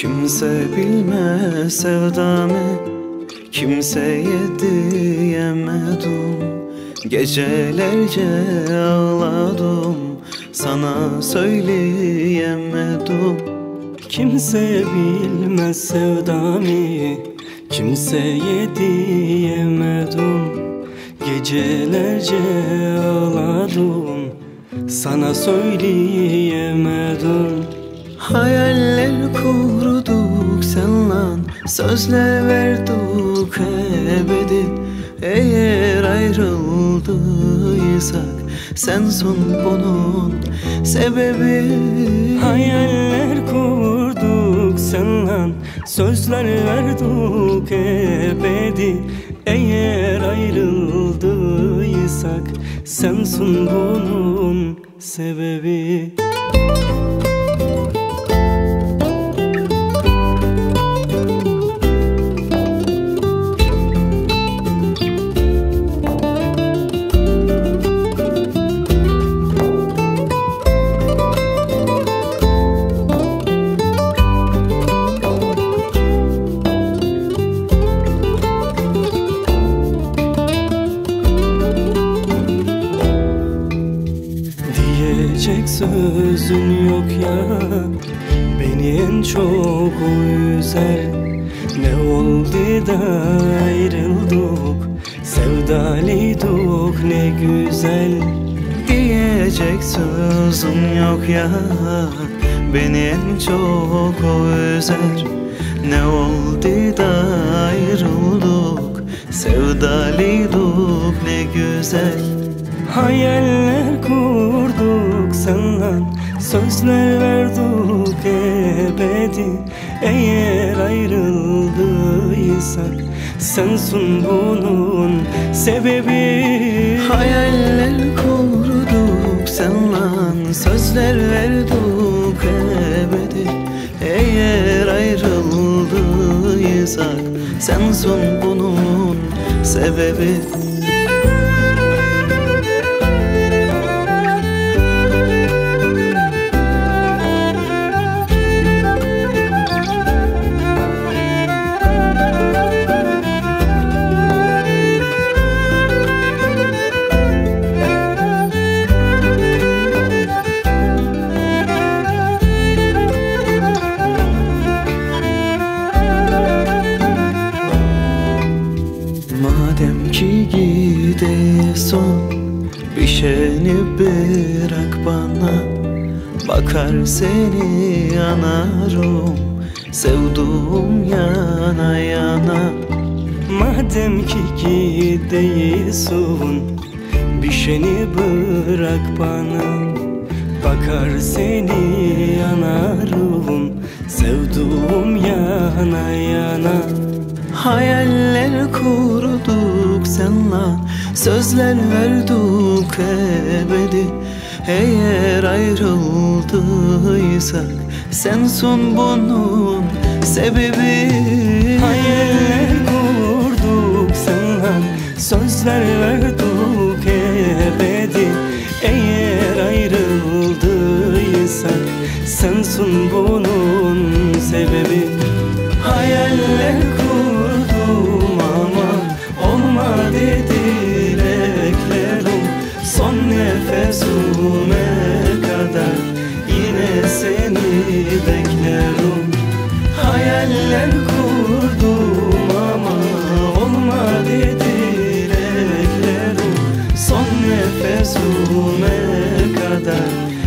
Kimse bilmez sevdamı, kimseye diyemedim. Gecelerce ağladım, sana söyleyemedim. Kimse bilmez sevdamı, kimseye diyemedim. Gecelerce ağladım, sana söyleyemedim. Hayaller kurduk senle, sözle verdik ebedi. Eğer ayrıldıysak sensin bunun sebebi. Hayaller kurduk senle, sözler verdik ebedi. Eğer ayrıldıysak sensin bunun sebebi. Diyecek sözün yok ya, beni en çok o üzer. Ne oldu da ayrıldık, sevdalıydık ne güzel. Diyecek sözün yok ya, beni en çok o üzer. Ne oldu da ayrıldık, sevdalıydık ne güzel. Hayaller kurduk senle, sözler verdik ebedi. Eğer ayrıldıysak sensin bunun sebebi. Hayaller kurduk senle, sözler verdik ebedi. Eğer ayrıldıysak sensin bunun sebebi. Madem ki gidiyorsun, işini bırak bana. Bakar seni anarım, sevduğum yana yana. Madem ki gidiyorsun, işini bırak bana. Bakar seni anarım, sevduğum yana yana. Hayaller kurduk senle, sözler verdik ebedi. Eğer ayrıldıysak sensin bunun sebebi. Hayaller kurduk senle, sözler verdik ebedi. Eğer ayrıldıysak sensin bunun sebebi. Hayaller kurdum ama olmadı dileklerim. Son nefesime kadar yine seni beklerim. Hayaller kurdum ama olmadı dileklerim. Son nefesime kadar